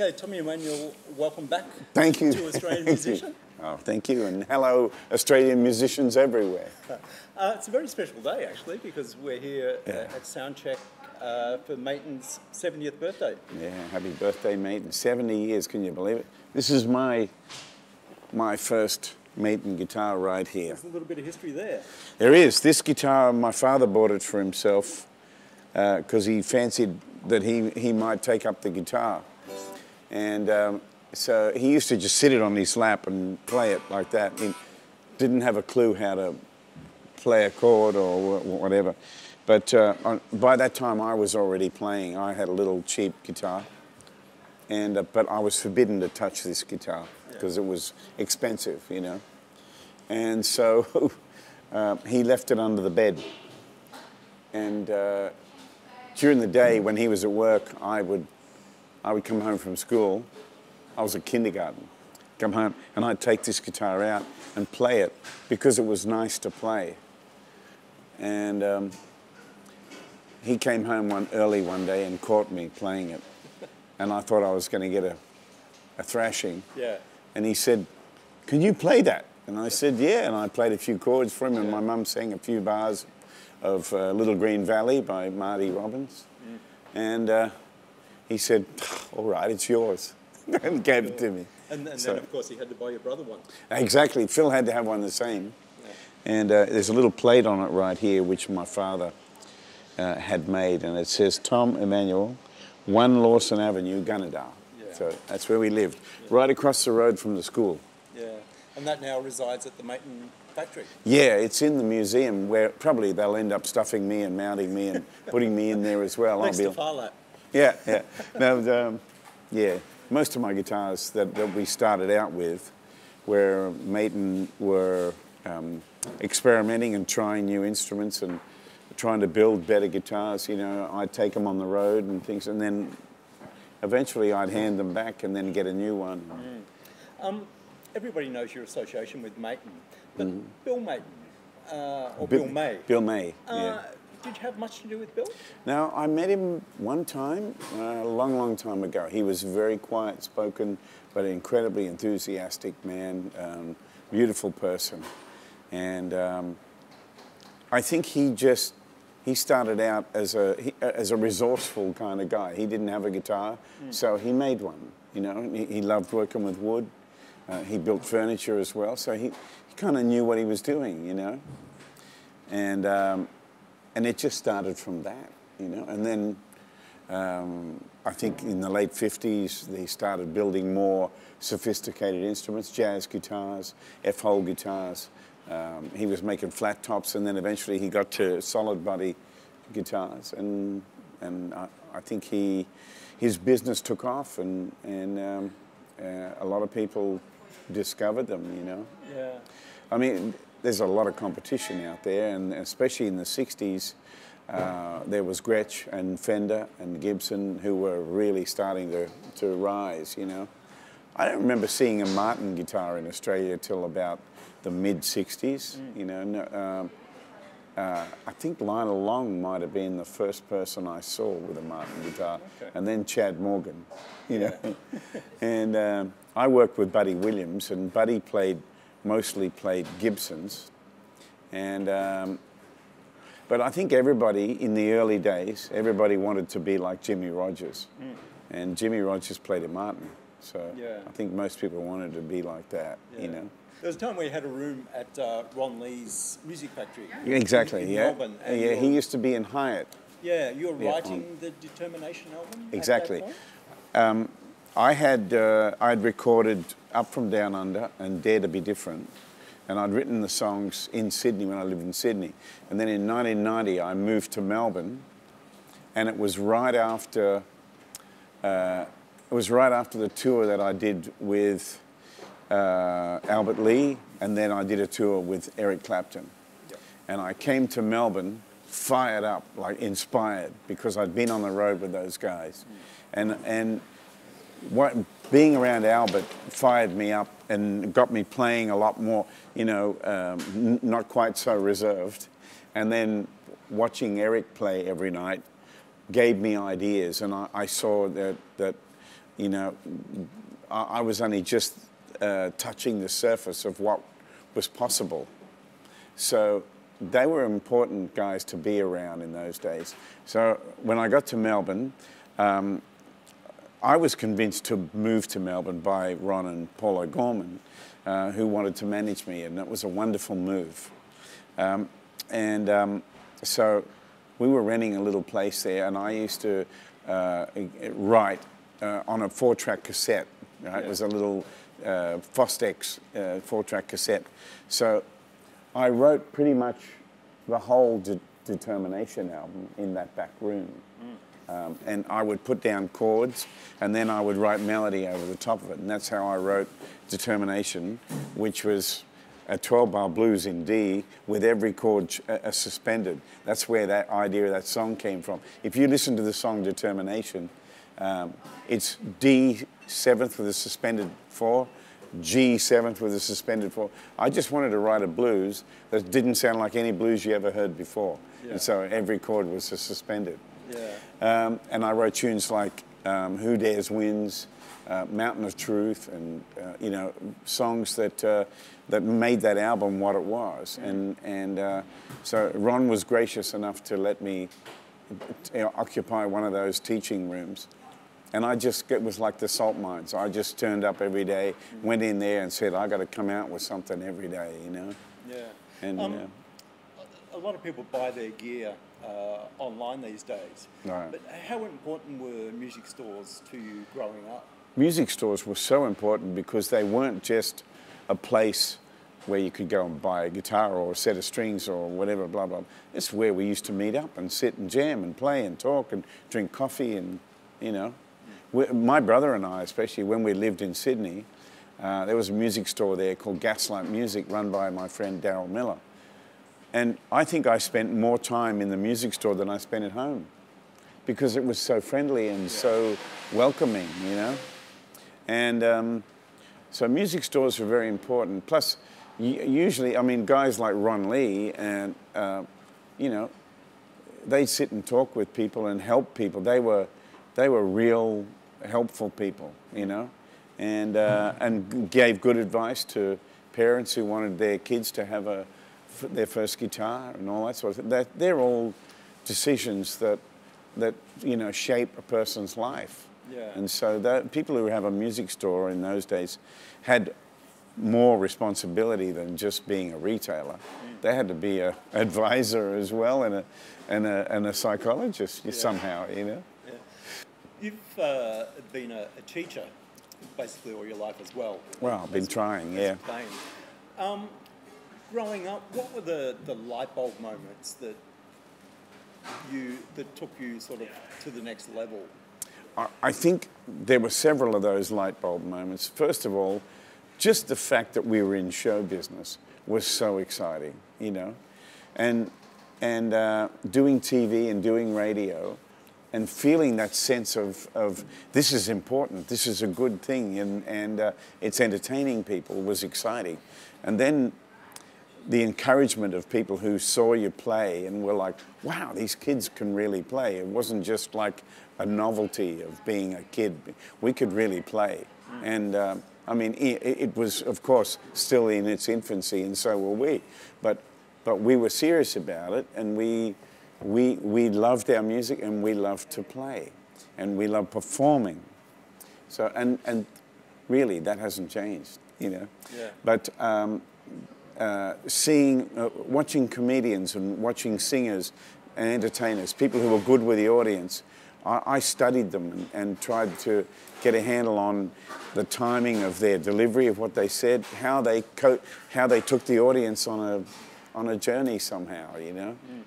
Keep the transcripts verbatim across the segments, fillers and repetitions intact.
Okay, Tommy Emmanuel, welcome back. Thank you. To Australian Musician. Oh, thank you, and hello, Australian musicians everywhere. Uh, it's a very special day, actually, because we're here yeah. uh, at Soundcheck uh, for Maton's seventieth birthday. Yeah, happy birthday, Maton. seventy years, can you believe it? This is my, my first Maton guitar right here. There's a little bit of history there. There is. This guitar, my father bought it for himself because uh, he fancied that he, he might take up the guitar. And... Um, So he used to just sit it on his lap and play it like that. He didn't have a clue how to play a chord or whatever. But uh, on, by that time, I was already playing. I had a little cheap guitar, and uh, but I was forbidden to touch this guitar because yeah. it was expensive, you know. And so uh, he left it under the bed. And uh, during the day, when he was at work, I would I would come home from school. I was at kindergarten, come home, and I'd take this guitar out and play it because it was nice to play. And um, he came home one early one day and caught me playing it. And I thought I was going to get a, a thrashing. Yeah. And he said, "Can you play that?" And I said, "Yeah." And I played a few chords for him, and my mum sang a few bars of uh, Little Green Valley by Marty Robbins. Mm. And uh, he said, "All right, it's yours." And gave it to me. And, and so, then, of course, he had to buy your brother one. Exactly. Phil had to have one the same. Yeah. And uh, there's a little plate on it right here, which my father uh, had made. And it says, "Tom Emmanuel, one Lawson Avenue, Gunnedah." Yeah. So that's where we lived, yeah. right across the road from the school. Yeah. And that now resides at the Maton factory. Yeah, it's in the museum where probably they'll end up stuffing me and mounting me and putting me in there as well. Next I'll be to Yeah, yeah. No, um, yeah. Most of my guitars that, that we started out with, where Maton were um, experimenting and trying new instruments and trying to build better guitars, you know, I'd take them on the road and things, and then eventually I'd hand them back and then get a new one. Mm. Um, everybody knows your association with Maton, but mm. Bill Maton, uh, or Bill, Bill May. Bill May, uh, yeah. Did you have much to do with Bill? No, I met him one time, uh, a long, long time ago. He was very quiet-spoken, but an incredibly enthusiastic man, um, beautiful person. And um, I think he just, he started out as a, he, as a resourceful kind of guy. He didn't have a guitar, mm. so he made one, you know. And he, he loved working with wood. Uh, he built furniture as well, so he, he kind of knew what he was doing, you know. And... Um, And it just started from that, you know. And then um, I think in the late fifties, they started building more sophisticated instruments, jazz guitars, F-hole guitars. Um, he was making flat tops, and then eventually he got to solid body guitars. And and I, I think he his business took off, and and um, uh, a lot of people discovered them, you know. Yeah. I mean. There's a lot of competition out there, and especially in the sixties, uh, there was Gretsch and Fender and Gibson who were really starting to, to rise, you know. I don't remember seeing a Martin guitar in Australia till about the mid-sixties, mm. you know. No, um, uh, I think Lionel Long might have been the first person I saw with a Martin guitar, okay. and then Chad Morgan, you know. Yeah. And um, I worked with Buddy Williams, and Buddy played mostly played Gibsons, and um, but I think everybody in the early days, everybody wanted to be like Jimmy Rogers, mm. and Jimmy Rogers played a Martin, so yeah. I think most people wanted to be like that, yeah. you know. There was a time we had a room at uh, Ron Lee's Music Factory. Yeah, exactly, in, in yeah. Melbourne, and yeah, he used to be in Hyatt. Yeah, you were yeah, writing on. the Determination album. Exactly. At that point? Um, I had uh, I'd recorded Up From Down Under and Dare to Be Different, and I'd written the songs in Sydney when I lived in Sydney. And then in nineteen ninety I moved to Melbourne, and it was right after uh, it was right after the tour that I did with uh, Albert Lee, and then I did a tour with Eric Clapton. Yep. And I came to Melbourne fired up, like inspired, because I'd been on the road with those guys, mm. and and. What, being around Albert fired me up and got me playing a lot more, you know, um, n not quite so reserved. And then watching Eric play every night gave me ideas, and I, I saw that, that you know, I, I was only just uh, touching the surface of what was possible. So they were important guys to be around in those days. So when I got to Melbourne, um, I was convinced to move to Melbourne by Ron and Paul O'Gorman, uh, who wanted to manage me, and that was a wonderful move. Um, and um, so we were renting a little place there, and I used to uh, write uh, on a four-track cassette. Right? Yeah. It was a little uh, Fostex uh, four-track cassette. So I wrote pretty much the whole De Determination album in that back room. Mm. Um, and I would put down chords, and then I would write melody over the top of it. And that's how I wrote Determination, which was a twelve-bar blues in D with every chord uh, suspended. That's where that idea of that song came from. If you listen to the song Determination, um, it's D seventh with a suspended four, G seventh with a suspended four. I just wanted to write a blues that didn't sound like any blues you ever heard before. Yeah. And so every chord was suspended. Yeah. Um, and I wrote tunes like um, Who Dares Wins, uh, Mountain of Truth, and uh, you know, songs that uh, that made that album what it was. Mm. And and uh, so Ron was gracious enough to let me you know, occupy one of those teaching rooms, and I just it was like the salt mines. I just turned up every day, mm. went in there, and said, "I got to come out with something every day," you know. Yeah. And um, you know, a lot of people buy their gear Uh, online these days. Right. But how important were music stores to you growing up? Music stores were so important because they weren't just a place where you could go and buy a guitar or a set of strings or whatever, blah, blah. It's where we used to meet up and sit and jam and play and talk and drink coffee and, you know. We, my brother and I, especially when we lived in Sydney, uh, there was a music store there called Gaslight Music run by my friend Darryl Miller. And I think I spent more time in the music store than I spent at home because it was so friendly and yeah. so welcoming, you know? And um, so music stores were very important. Plus, usually, I mean, guys like Ron Lee and, uh, you know, they'd sit and talk with people and help people. They were, they were real helpful people, you know? And, uh, and gave good advice to parents who wanted their kids to have a their first guitar and all that sort of thing. They're all decisions that, that you know, shape a person's life. Yeah. And so that, people who have a music store in those days had more responsibility than just being a retailer. Mm. They had to be an advisor as well and a, and a, and a psychologist yeah. somehow, you know. Yeah. You've uh, been a, a teacher basically all your life as well. Well, I've been trying, yeah. Um, Growing up, what were the, the light bulb moments that you that took you sort of to the next level? I, I think there were several of those light bulb moments. First of all, just the fact that we were in show business was so exciting, you know, and and uh, doing T V and doing radio, and feeling that sense of of this is important, this is a good thing, and and uh, it's entertaining people was exciting, and then the encouragement of people who saw you play and were like, wow, these kids can really play. It wasn't just like a novelty of being a kid. We could really play. Mm. And uh, I mean, it, it was, of course, still in its infancy, and so were we. But, but we were serious about it, and we, we, we loved our music, and we loved to play, and we loved performing. So, and, and really, that hasn't changed, you know. Yeah. But, um, Uh, seeing, uh, watching comedians and watching singers and entertainers, people who were good with the audience, I, I studied them and, and tried to get a handle on the timing of their delivery of what they said, how they co how they took the audience on a on a journey somehow, you know. Mm.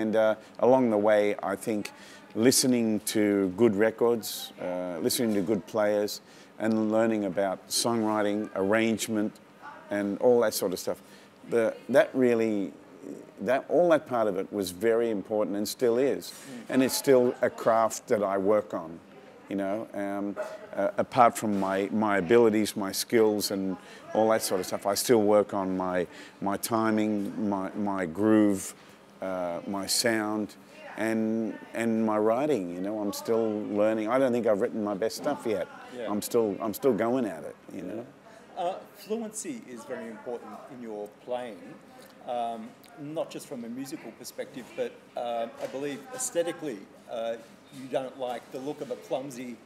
And uh, along the way, I think listening to good records, uh, listening to good players, and learning about songwriting, arrangement, and all that sort of stuff. The, that really, that, all that part of it was very important and still is. And it's still a craft that I work on, you know, um, uh, apart from my, my abilities, my skills, and all that sort of stuff. I still work on my, my timing, my, my groove, uh, my sound, and and my writing. You know, I'm still learning. I don't think I've written my best stuff yet. Yeah. I'm still I'm still going at it. You know, uh, fluency is very important in your playing. Um, not just from a musical perspective, but uh, I believe aesthetically, uh, you don't like the look of a clumsy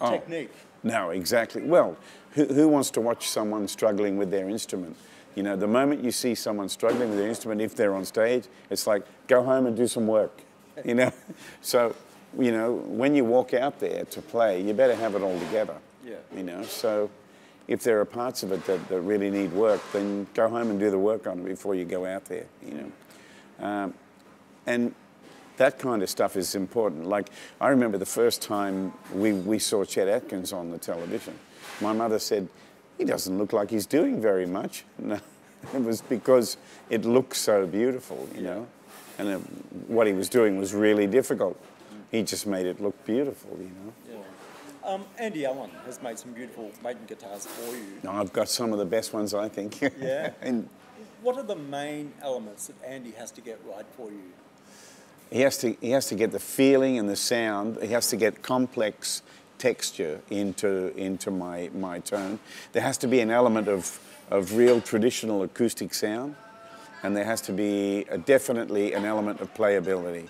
oh, technique. No, exactly. Well, who, who wants to watch someone struggling with their instrument? You know, the moment you see someone struggling with their instrument, if they're on stage, it's like, go home and do some work, you know? So, you know, when you walk out there to play, you better have it all together, yeah. You know? So if there are parts of it that, that really need work, then go home and do the work on it before you go out there, you know? Um, and that kind of stuff is important. Like, I remember the first time we, we saw Chet Atkins on the television, my mother said, he doesn't look like he's doing very much. No, it was because it looked so beautiful, you know? And it, what he was doing was really difficult. He just made it look beautiful, you know? Yeah. Um, Andy Allen has made some beautiful maiden guitars for you. No, I've got some of the best ones, I think. Yeah. And what are the main elements that Andy has to get right for you? He has to, he has to get the feeling and the sound. He has to get complex texture into into my my tone. There has to be an element of of real traditional acoustic sound, and there has to be a, definitely an element of playability.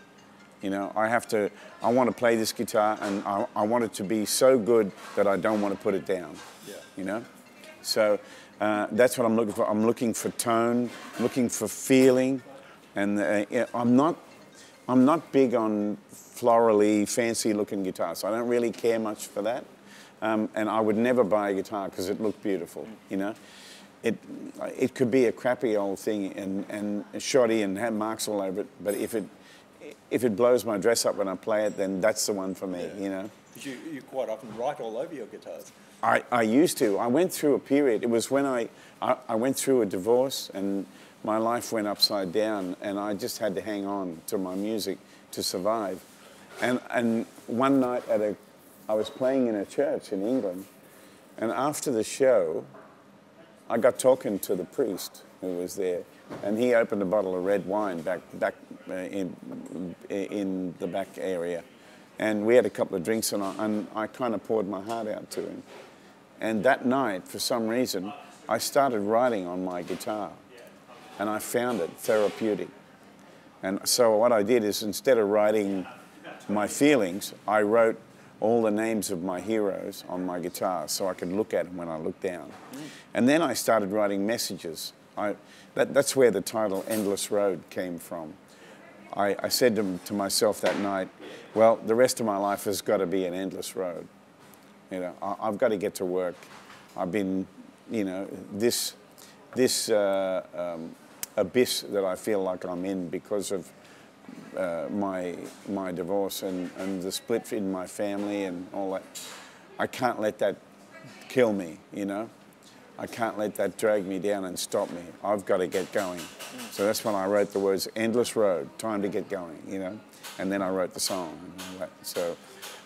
You know, I have to. I want to play this guitar, and I, I want it to be so good that I don't want to put it down. Yeah. You know, so uh, that's what I'm looking for. I'm looking for tone, looking for feeling, and uh, I'm not. I'm not big on florally, fancy-looking guitars. So I don't really care much for that, um, and I would never buy a guitar because it looked beautiful. You know, it it could be a crappy old thing and and shoddy and have marks all over it, but if it If it blows my dress up when I play it, then that's the one for me, yeah. You know? You, you quite often write all over your guitars. I, I used to. I went through a period. It was when I, I, I went through a divorce and my life went upside down and I just had to hang on to my music to survive. And, and one night at a, I was playing in a church in England, and after the show, I got talking to the priest who was there, and he opened a bottle of red wine back back uh, in in the back area, and we had a couple of drinks, and I, and I kind of poured my heart out to him. And that night, for some reason, I started writing on my guitar, and I found it therapeutic. And so what I did is, instead of writing my feelings, I wrote all the names of my heroes on my guitar so I could look at them when I looked down. And then I started writing messages. I, that, that's where the title Endless Road came from. I, I said to, to myself that night, well, the rest of my life has got to be an endless road. You know, I, I've got to get to work. I've been, you know, this, this uh, um, abyss that I feel like I'm in because of uh, my, my divorce and, and the split in my family and all that. I can't let that kill me, you know? I can't let that drag me down and stop me. I've got to get going. Mm. So that's when I wrote the words, Endless Road, time to get going, you know? And then I wrote the song and all that. So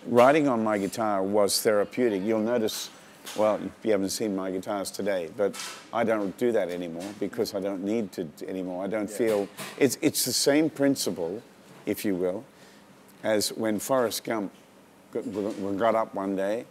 writing on my guitar was therapeutic. You'll notice, well, you haven't seen my guitars today, but I don't do that anymore because I don't need to anymore. I don't yeah. feel, it's, it's the same principle, if you will, as when Forrest Gump got up one day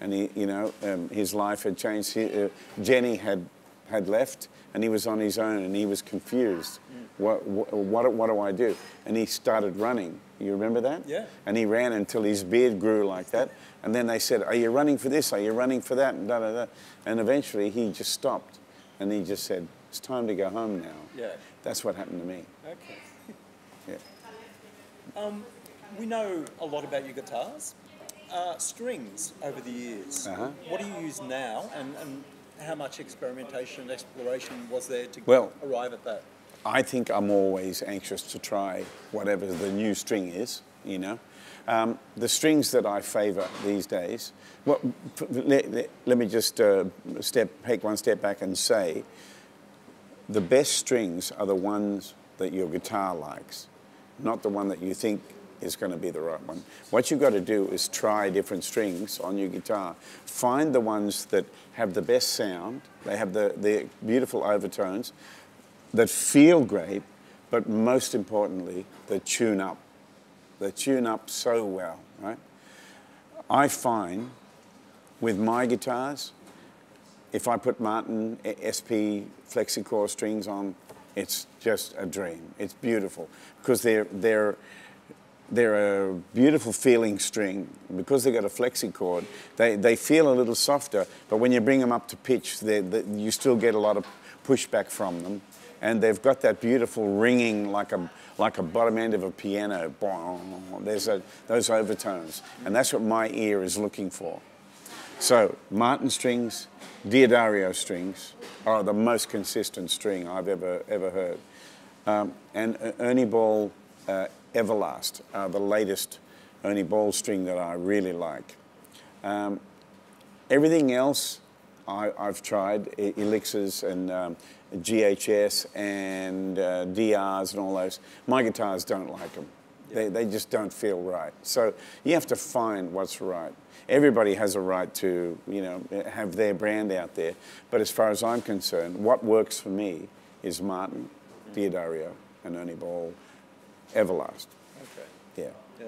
and he, you know, um, his life had changed. He, uh, Jenny had, had left, and he was on his own, and he was confused. Mm. What, what, what, what do I do? And he started running. You remember that? Yeah. And he ran until his beard grew like that. And then they said, are you running for this? Are you running for that? And da, da, da. And eventually he just stopped, and he just said, it's time to go home now. Yeah. That's what happened to me. Okay. Yeah. Um, we know a lot about your guitars. Uh, strings over the years. Uh-huh. What do you use now, and, and how much experimentation and exploration was there to well, arrive at that? I think I'm always anxious to try whatever the new string is, you know. Um, the strings that I favour these days, well, let, let, let me just uh, step, take one step back and say, the best strings are the ones that your guitar likes, not the one that you think is going to be the right one. What you've got to do is try different strings on your guitar. Find the ones that have the best sound, they have the, the beautiful overtones, that feel great, but most importantly, that tune up They tune up so well, right? I find with my guitars, if I put Martin S P Flexicore strings on, it's just a dream. It's beautiful because they're they're they're a beautiful feeling string. Because they've got a Flexicord, they they feel a little softer. But when you bring them up to pitch, they, you still get a lot of pushback from them, and they've got that beautiful ringing like a like a bottom end of a piano. There's a, those overtones, and that's what my ear is looking for. So Martin strings, D'Addario strings are the most consistent string I've ever ever heard, um, and Ernie Ball uh, Everlast are the latest Ernie Ball string that I really like. Um, everything else I, I've tried, e elixirs and um, G H S and uh, D Rs and all those. My guitars don't like them. Yeah. They, they just don't feel right. So you have to find what's right. Everybody has a right to, you know, have their brand out there. But as far as I'm concerned, what works for me is Martin, D'Addario, and Ernie Ball, Everlast. Okay. Yeah. Yeah.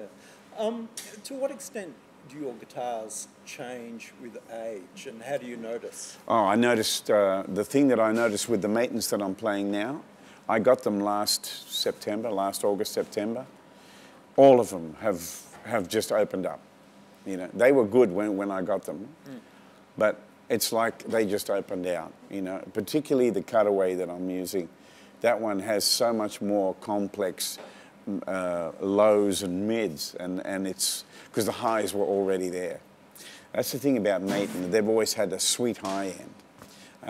Um, to what extent do your guitars change with age, and how do you notice? Oh, I noticed, uh, the thing that I noticed with the Matons that I'm playing now, I got them last September, last August, September. All of them have, have just opened up. You know, they were good when, when I got them, mm. but it's like they just opened out, you know, particularly the Cutaway that I'm using. That one has so much more complex Uh, lows and mids, and, and it's because the highs were already there. That's the thing about Maton, they've always had a sweet high end.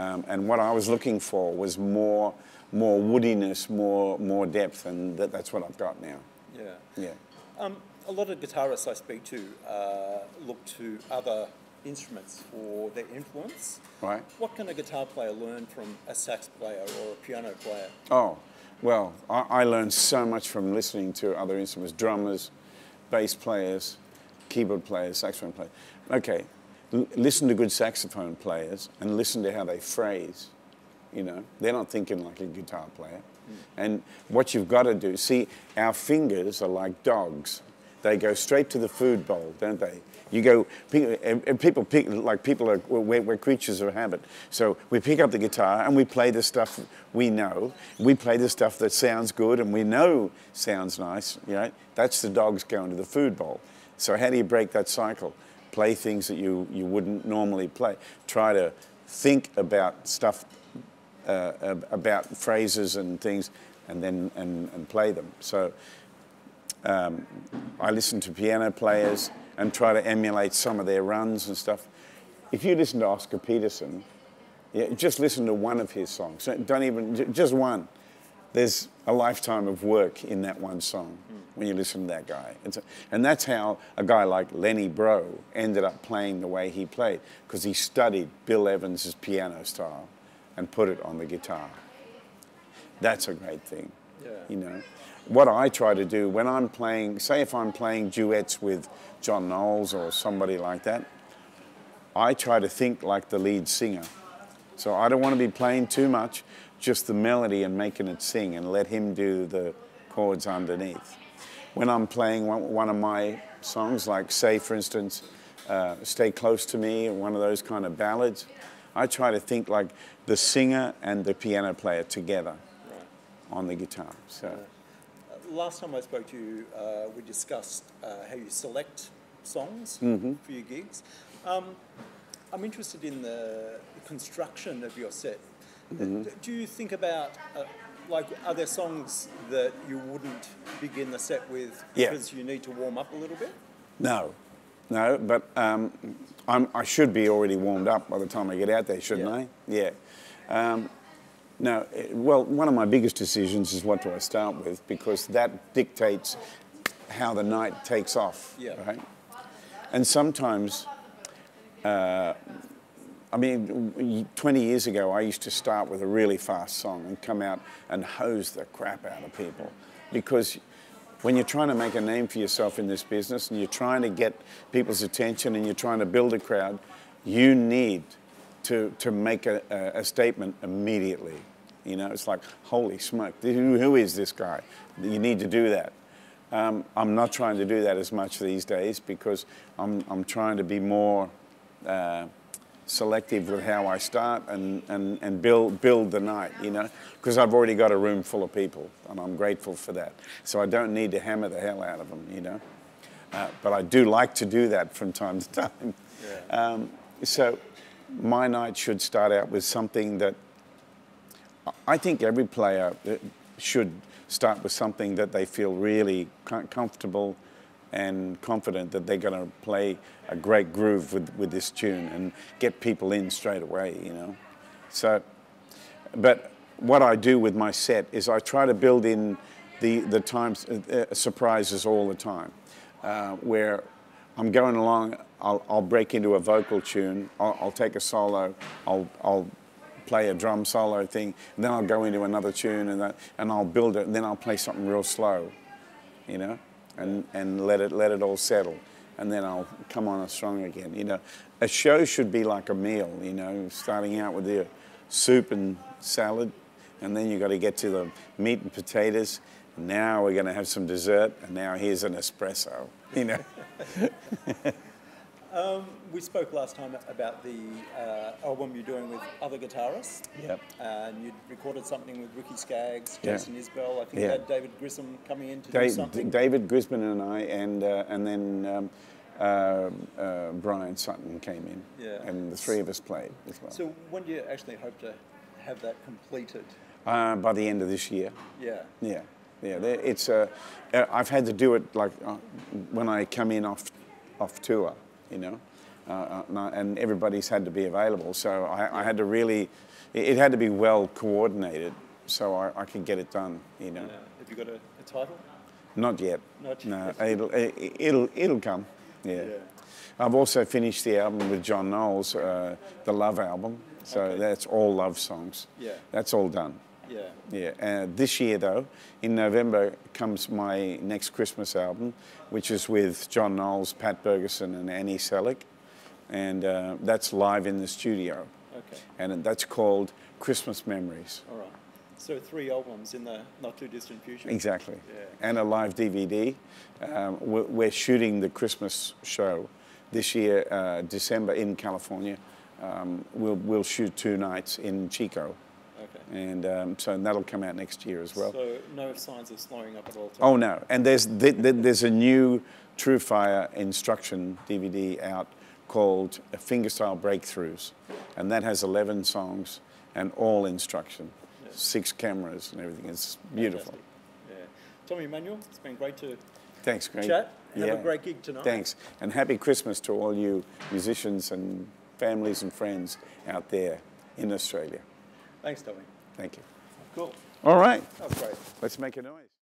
Um, and what I was looking for was more more woodiness, more more depth, and that, that's what I've got now. Yeah. Yeah. Um, a lot of guitarists I speak to uh, look to other instruments for their influence. Right. What can a guitar player learn from a sax player or a piano player? Oh. Well, I, I learned so much from listening to other instruments, drummers, bass players, keyboard players, saxophone players. Okay, L listen to good saxophone players and listen to how they phrase, you know. They're not thinking like a guitar player. Mm. And what you've got to do, see, our fingers are like dogs. They go straight to the food bowl, don't they? You go, and people pick, like people are, we're, we're creatures of habit. So we pick up the guitar and we play the stuff we know. We play the stuff that sounds good and we know sounds nice, you know? That's the dogs going to the food bowl. So how do you break that cycle? Play things that you, you wouldn't normally play. Try to think about stuff, uh, about phrases and things, and then and, and play them. So um, I listen to piano players and try to emulate some of their runs and stuff. If you listen to Oscar Peterson, yeah, just listen to one of his songs. Don't even, just one. There's a lifetime of work in that one song when you listen to that guy. And, so, and that's how a guy like Lenny Breaux ended up playing the way he played, because he studied Bill Evans's piano style and put it on the guitar. That's a great thing, yeah. You know. What I try to do when I'm playing, say if I'm playing duets with John Knowles or somebody like that, I try to think like the lead singer. So I don't want to be playing too much, just the melody and making it sing and let him do the chords underneath. When I'm playing one, one of my songs, like say for instance, uh, Stay Close to Me, or one of those kind of ballads, I try to think like the singer and the piano player together on the guitar. So. Last time I spoke to you, uh, we discussed uh, how you select songs mm-hmm. for your gigs. Um, I'm interested in the construction of your set. Mm-hmm. Do you think about, uh, like, are there songs that you wouldn't begin the set with because yeah. you need to warm up a little bit? No, no, but um, I'm, I should be already warmed up by the time I get out there, shouldn't yeah. I? Yeah. Um, Now, well, one of my biggest decisions is what do I start with, because that dictates how the night takes off, yeah. right? And sometimes, uh, I mean, twenty years ago, I used to start with a really fast song and come out and hose the crap out of people, because when you're trying to make a name for yourself in this business and you're trying to get people's attention and you're trying to build a crowd, you need To, to make a, a statement immediately. You know, it's like, holy smoke, who is this guy? You need to do that. Um, I'm not trying to do that as much these days because I'm, I'm trying to be more uh, selective with how I start and, and, and build, build the night, you know, because I've already got a room full of people and I'm grateful for that. So I don't need to hammer the hell out of them, you know. Uh, but I do like to do that from time to time. Yeah. Um, so my night should start out with something that I think every player should start with something that they feel really comfortable and confident that they're going to play a great groove with, with this tune and get people in straight away, you know. So, but what I do with my set is I try to build in the, the times, uh, surprises all the time, uh, where I'm going along, I'll, I'll break into a vocal tune, I'll, I'll take a solo, I'll, I'll play a drum solo thing, and then I'll go into another tune and, that, and I'll build it, and then I'll play something real slow, you know, and, and let, it, let it all settle, and then I'll come on a strong again, you know. A show should be like a meal, you know, starting out with the soup and salad, and then you've got to get to the meat and potatoes, and now we're going to have some dessert, and now here's an espresso, you know. Um, we spoke last time about the uh, album you're doing with other guitarists. Yep. Uh, and you recorded something with Ricky Skaggs, Jason yeah. Isbell. I think yeah. you had David Grissom coming in to da do something. David Grissom and I, and uh, and then um, uh, uh, Brian Sutton came in. Yeah. And the three of us played as well. So when do you actually hope to have that completed? Uh, by the end of this year. Yeah. Yeah. Yeah. It's uh, I've had to do it like uh, when I come in off off tour. You know, uh, and everybody's had to be available. So I, I had to really, it had to be well coordinated so I, I could get it done, you know. And, uh, have you got a, a title? Not yet. Not yet. No, it'll, it'll, it'll come, yeah. yeah. I've also finished the album with John Knowles, uh, the Love album. So okay. that's all love songs. Yeah. That's all done. Yeah. Yeah. And uh, this year, though, in November comes my next Christmas album, which is with John Knowles, Pat Bergeson, and Annie Selleck, and uh, that's live in the studio. Okay. And that's called Christmas Memories. All right. So three albums in the not too distant future. Exactly. Yeah. And a live D V D. Um, we're, we're shooting the Christmas show this year, uh, December in California. Um, we'll we'll shoot two nights in Chico. Okay. And um, so and that'll come out next year as well. So no signs of slowing up at all time? Oh, no. And there's, th th there's a new True Fire instruction D V D out called Fingerstyle Breakthroughs. And that has eleven songs and all instruction, yeah. six cameras and everything. It's beautiful. Yeah. Tommy Emmanuel, it's been great to Thanks, great. chat. Have yeah. a great gig tonight. Thanks. And happy Christmas to all you musicians and families and friends out there in Australia. Thanks, Tommy. Thank you. Cool. All right. That was great. Let's make a noise.